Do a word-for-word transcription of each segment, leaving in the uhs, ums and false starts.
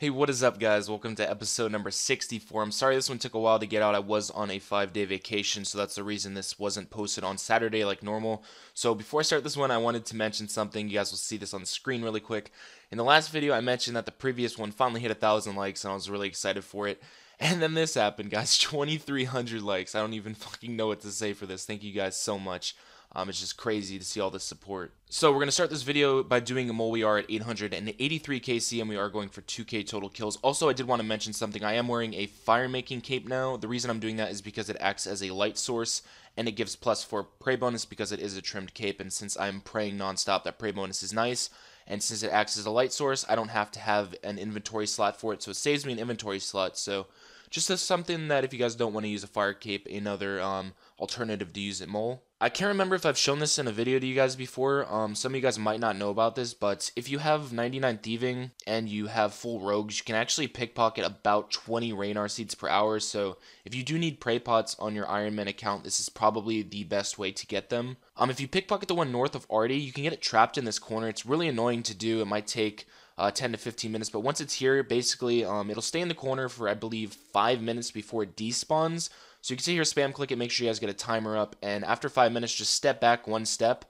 Hey, what is up, guys? Welcome to episode number sixty-four. I'm sorry this one took a while to get out. I was on a five-day vacation, so that's the reason this wasn't posted on Saturday like normal. So before I start this one, I wanted to mention something. You guys will see this on the screen really quick. In the last video, I mentioned that the previous one finally hit one thousand likes, and I was really excited for it. And then this happened, guys. twenty-three hundred likes. I don't even fucking know what to say for this. Thank you guys so much. Um, it's just crazy to see all this support. So we're going to start this video by doing a mole. We are at eight hundred eighty-three K C and we are going for two K total kills. Also, I did want to mention something. I am wearing a fire making cape now. The reason I'm doing that is because it acts as a light source and it gives plus four prey bonus because it is a trimmed cape. And since I'm praying nonstop, that prey bonus is nice. And since it acts as a light source, I don't have to have an inventory slot for it. So it saves me an inventory slot. So just as something that if you guys don't want to use a fire cape, another um, alternative to use at mole. I can't remember if I've shown this in a video to you guys before. Um, some of you guys might not know about this, but if you have ninety-nine thieving and you have full rogues, you can actually pickpocket about twenty Raynar seeds per hour. So if you do need prey pots on your Iron Man account, this is probably the best way to get them. Um, if you pickpocket the one north of Arty, you can get it trapped in this corner. It's really annoying to do. It might take uh, ten to fifteen minutes, but once it's here, basically um, it'll stay in the corner for, I believe, five minutes before it despawns. So you can see here, spam click it, make sure you guys get a timer up, and after five minutes, just step back one step,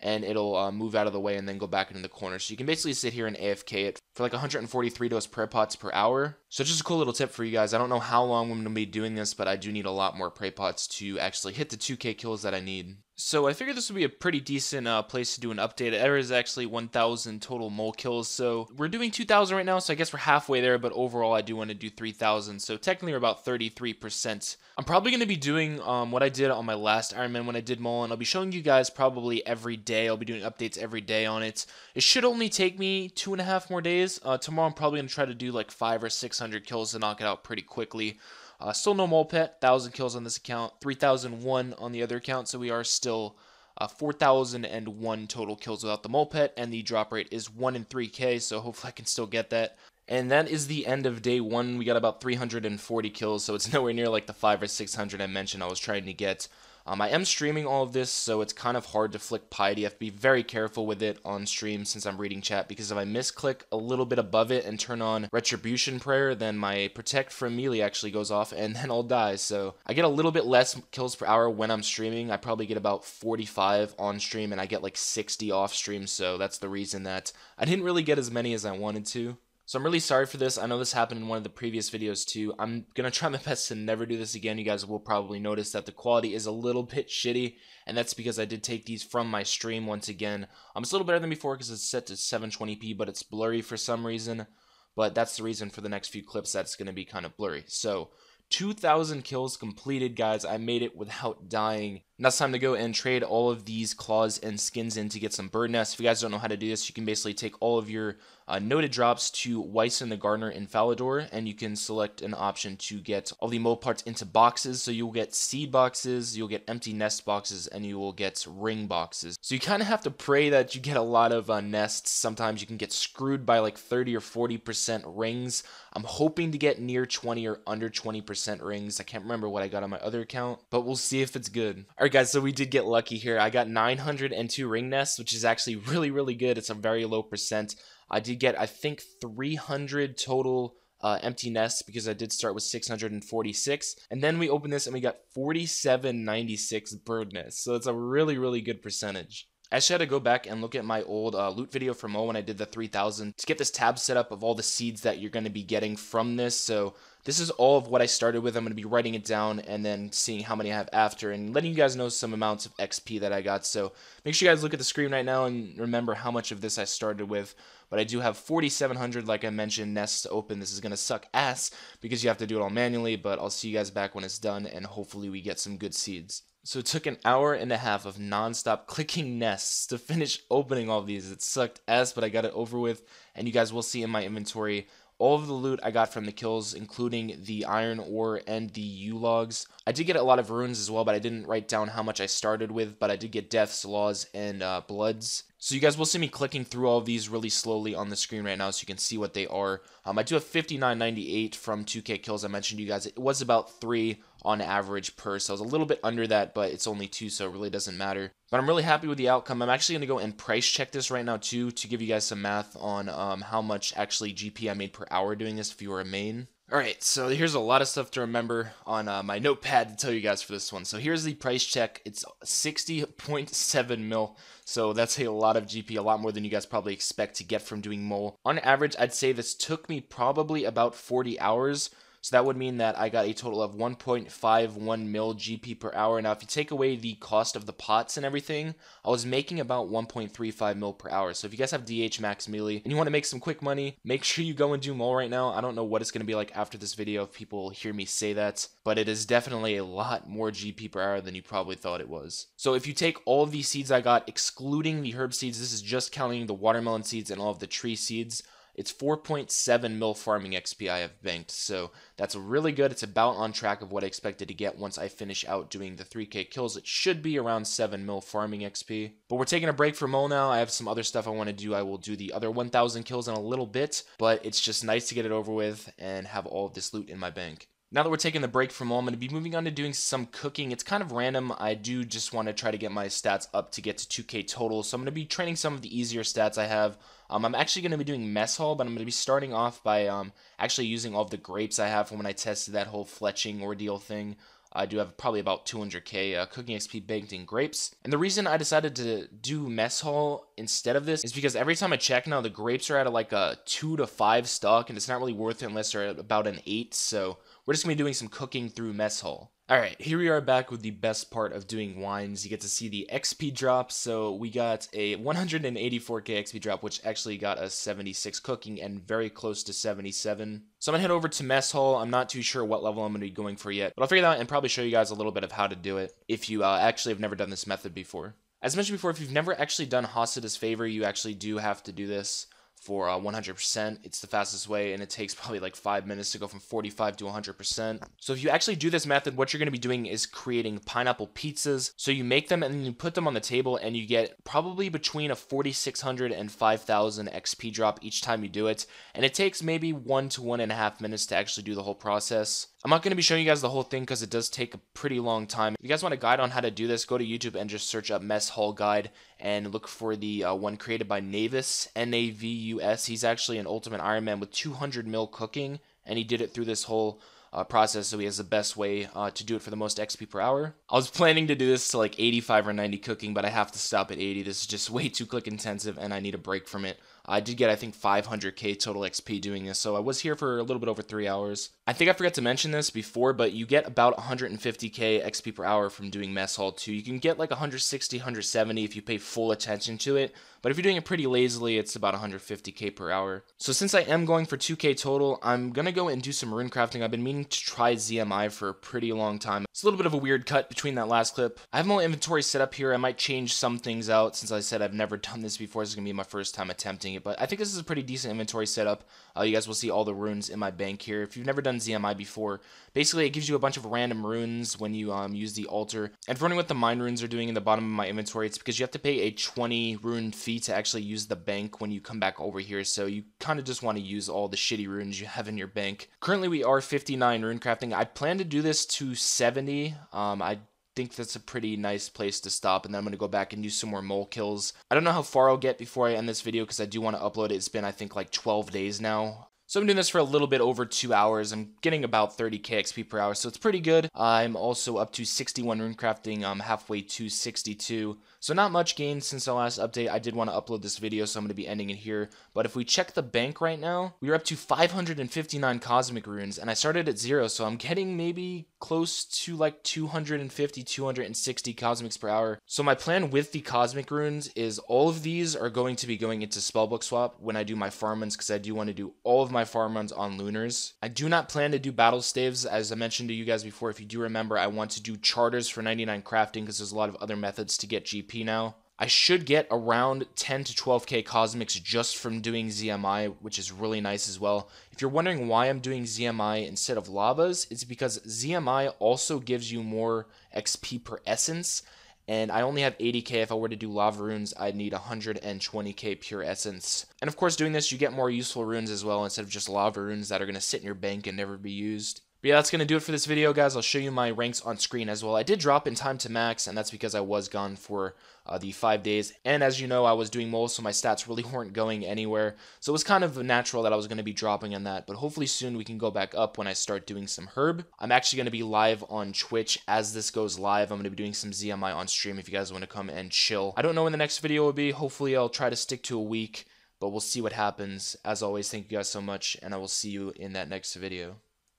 and it'll uh, move out of the way and then go back into the corner. So you can basically sit here and A F K it for like one hundred forty-three dose prey pots per hour. So just a cool little tip for you guys. I don't know how long I'm going to be doing this, but I do need a lot more prey pots to actually hit the two K kills that I need. So I figured this would be a pretty decent uh, place to do an update. There is actually one thousand total mole kills, so we're doing two thousand right now, so I guess we're halfway there, but overall I do want to do three thousand, so technically we're about thirty-three percent. I'm probably going to be doing um, what I did on my last Iron Man when I did mole, and I'll be showing you guys probably every day. I'll be doing updates every day on it. It should only take me two and a half more days. Uh, tomorrow I'm probably going to try to do like five or six hundred kills to knock it out pretty quickly. Uh, still no mole pet, one thousand kills on this account, three thousand one on the other account, so we are still uh, four thousand one total kills without the mole pet, and the drop rate is one in three K, so hopefully I can still get that. And that is the end of day one. We got about three hundred forty kills, so it's nowhere near like the five or six hundred I mentioned I was trying to get. Um, I am streaming all of this, so it's kind of hard to flick piety. I have to be very careful with it on stream since I'm reading chat, because if I misclick a little bit above it and turn on Retribution Prayer, then my Protect from Melee actually goes off, and then I'll die. So I get a little bit less kills per hour when I'm streaming. I probably get about forty-five on stream, and I get like sixty off stream, so that's the reason that I didn't really get as many as I wanted to. So I'm really sorry for this. I know this happened in one of the previous videos too. I'm going to try my best to never do this again. You guys will probably notice that the quality is a little bit shitty, and that's because I did take these from my stream once again. Um, it's a little better than before because it's set to seven twenty p, but it's blurry for some reason. But that's the reason for the next few clips that's going to be kind of blurry. So two thousand kills completed, guys. I made it without dying. Now it's time to go and trade all of these claws and skins in to get some bird nests. If you guys don't know how to do this, you can basically take all of your uh, noted drops to Weiss and the Gardener in Falador, and you can select an option to get all the mole parts into boxes. So you'll get seed boxes, you'll get empty nest boxes, and you will get ring boxes. So you kind of have to pray that you get a lot of uh, nests. Sometimes you can get screwed by like thirty or forty percent rings. I'm hoping to get near twenty or under twenty percent rings. I can't remember what I got on my other account, but we'll see if it's good. Alright guys, so we did get lucky here. I got nine hundred two ring nests, which is actually really, really good. It's a very low percent. I did get, I think, three hundred total uh, empty nests because I did start with six hundred forty-six. And then we opened this and we got forty-seven ninety-six bird nests. So it's a really, really good percentage. I actually had to go back and look at my old uh, loot video from Mo when I did the three thousand to get this tab set up of all the seeds that you're going to be getting from this. So this is all of what I started with. I'm going to be writing it down and then seeing how many I have after and letting you guys know some amounts of X P that I got. So make sure you guys look at the screen right now and remember how much of this I started with. But I do have forty-seven hundred, like I mentioned, nests to open. This is going to suck ass because you have to do it all manually, but I'll see you guys back when it's done and hopefully we get some good seeds. So it took an hour and a half of non-stop clicking nests to finish opening all of these. It sucked ass, but I got it over with. And you guys will see in my inventory all of the loot I got from the kills, including the iron ore and the U-logs. I did get a lot of runes as well, but I didn't write down how much I started with, but I did get deaths, laws, and uh, bloods. So you guys will see me clicking through all of these really slowly on the screen right now so you can see what they are. Um, I do have fifty-nine ninety-eight from two K kills. I mentioned to you guys it was about three on average per, so I was a little bit under that, but it's only two, so it really doesn't matter. But I'm really happy with the outcome. I'm actually going to go and price check this right now too, to give you guys some math on um, how much actually G P I made per hour doing this if you were a main. Alright, so here's a lot of stuff to remember on uh, my notepad to tell you guys for this one. So here's the price check. It's sixty point seven mil, so that's a lot of G P, a lot more than you guys probably expect to get from doing mole. On average, I'd say this took me probably about forty hours, so that would mean that I got a total of one point five one mil G P per hour. Now, if you take away the cost of the pots and everything, I was making about one point three five mil per hour. So if you guys have D H max melee and you want to make some quick money, make sure you go and do mole right now. I don't know what it's going to be like after this video if people hear me say that, but it is definitely a lot more G P per hour than you probably thought it was. So if you take all of these seeds I got, excluding the herb seeds, this is just counting the watermelon seeds and all of the tree seeds, it's four point seven mil farming X P I have banked, so that's really good. It's about on track of what I expected to get once I finish out doing the three K kills. It should be around seven mil farming X P. But we're taking a break for mole now. I have some other stuff I want to do. I will do the other one thousand kills in a little bit, but it's just nice to get it over with and have all of this loot in my bank. Now that we're taking the break from all, I'm going to be moving on to doing some cooking. It's kind of random. I do just want to try to get my stats up to get to two K total, so I'm going to be training some of the easier stats I have. Um, I'm actually going to be doing mess hall, but I'm going to be starting off by um, actually using all of the grapes I have from when I tested that whole fletching ordeal thing. I do have probably about two hundred K uh, cooking X P banked in grapes. And the reason I decided to do mess hall instead of this is because every time I check now, the grapes are at a, like a two to five stock, and it's not really worth it unless they're at about an eight, so we're just going to be doing some cooking through mess hall. Alright, here we are back with the best part of doing wines. You get to see the X P drop, so we got a one hundred eighty-four K X P drop, which actually got us seventy-six cooking and very close to seventy-seven. So I'm going to head over to mess hall. I'm not too sure what level I'm going to be going for yet, but I'll figure that out and probably show you guys a little bit of how to do it if you uh, actually have never done this method before. As mentioned before, if you've never actually done Hasidus favor, you actually do have to do this for uh, one hundred percent. It's the fastest way, and it takes probably like five minutes to go from forty-five to one hundred percent. So if you actually do this method, what you're going to be doing is creating pineapple pizzas. So you make them and then you put them on the table, and you get probably between a forty-six hundred and five thousand X P drop each time you do it, and it takes maybe one to one and a half minutes to actually do the whole process. I'm not going to be showing you guys the whole thing because it does take a pretty long time. If you guys want a guide on how to do this, go to YouTube and just search up mess hall guide and look for the uh, one created by Navus, N A V U S. He's actually an ultimate Iron Man with two hundred mil cooking, and he did it through this whole uh, process, so he has the best way uh, to do it for the most X P per hour. I was planning to do this to like eighty-five or ninety cooking, but I have to stop at eighty. This is just way too click intensive, and I need a break from it. I did get, I think, five hundred K total X P doing this, so I was here for a little bit over three hours. I think I forgot to mention this before, but you get about one hundred fifty K X P per hour from doing mess hall too. You can get like one hundred sixty, one hundred seventy if you pay full attention to it, but if you're doing it pretty lazily, it's about one hundred fifty K per hour. So since I am going for two K total, I'm going to go and do some rune crafting. I've been meaning to try Z M I for a pretty long time. It's a little bit of a weird cut between that last clip. I have my inventory set up here. I might change some things out since I said I've never done this before. This is going to be my first time attempting it, but I think this is a pretty decent inventory setup. Uh, you guys will see all the runes in my bank here. If you've never done Z M I before, basically it gives you a bunch of random runes when you um, use the altar. And for wondering what the mine runes are doing in the bottom of my inventory, it's because you have to pay a twenty rune fee to actually use the bank when you come back over here, so you kind of just want to use all the shitty runes you have in your bank. Currently we are fifty-nine rune crafting. I plan to do this to seventy. Um, I think that's a pretty nice place to stop, and then I'm going to go back and do some more mole kills. I don't know how far I'll get before I end this video because I do want to upload it. It's been, I think, like twelve days now. So I'm doing this for a little bit over two hours. I'm getting about thirty K X P per hour, so it's pretty good. I'm also up to sixty-one runecrafting. I'm halfway to sixty-two. So not much gain since the last update. I did want to upload this video, so I'm going to be ending it here. But if we check the bank right now, we're up to five hundred fifty-nine cosmic runes, and I started at zero, so I'm getting maybe close to like two hundred fifty, two hundred sixty cosmics per hour. So my plan with the cosmic runes is all of these are going to be going into spellbook swap when I do my farm runs, because I do want to do all of my farm runs on Lunars. I do not plan to do battle staves. As I mentioned to you guys before, if you do remember, I want to do charters for ninety-nine crafting because there's a lot of other methods to get G P now. I should get around ten to twelve K cosmics just from doing Z M I, which is really nice as well. If you're wondering why I'm doing Z M I instead of lavas, it's because Z M I also gives you more X P per essence, and I only have eighty K. If I were to do lava runes, I'd need one hundred twenty K pure essence. And of course, doing this, you get more useful runes as well instead of just lava runes that are going to sit in your bank and never be used. But yeah, that's going to do it for this video, guys. I'll show you my ranks on screen as well. I did drop in time to max, and that's because I was gone for uh, the five days. And as you know, I was doing moles, so my stats really weren't going anywhere. So it was kind of natural that I was going to be dropping on that. But hopefully soon we can go back up when I start doing some herb. I'm actually going to be live on Twitch as this goes live. I'm going to be doing some Z M I on stream if you guys want to come and chill. I don't know when the next video will be. Hopefully I'll try to stick to a week, but we'll see what happens. As always, thank you guys so much, and I will see you in that next video.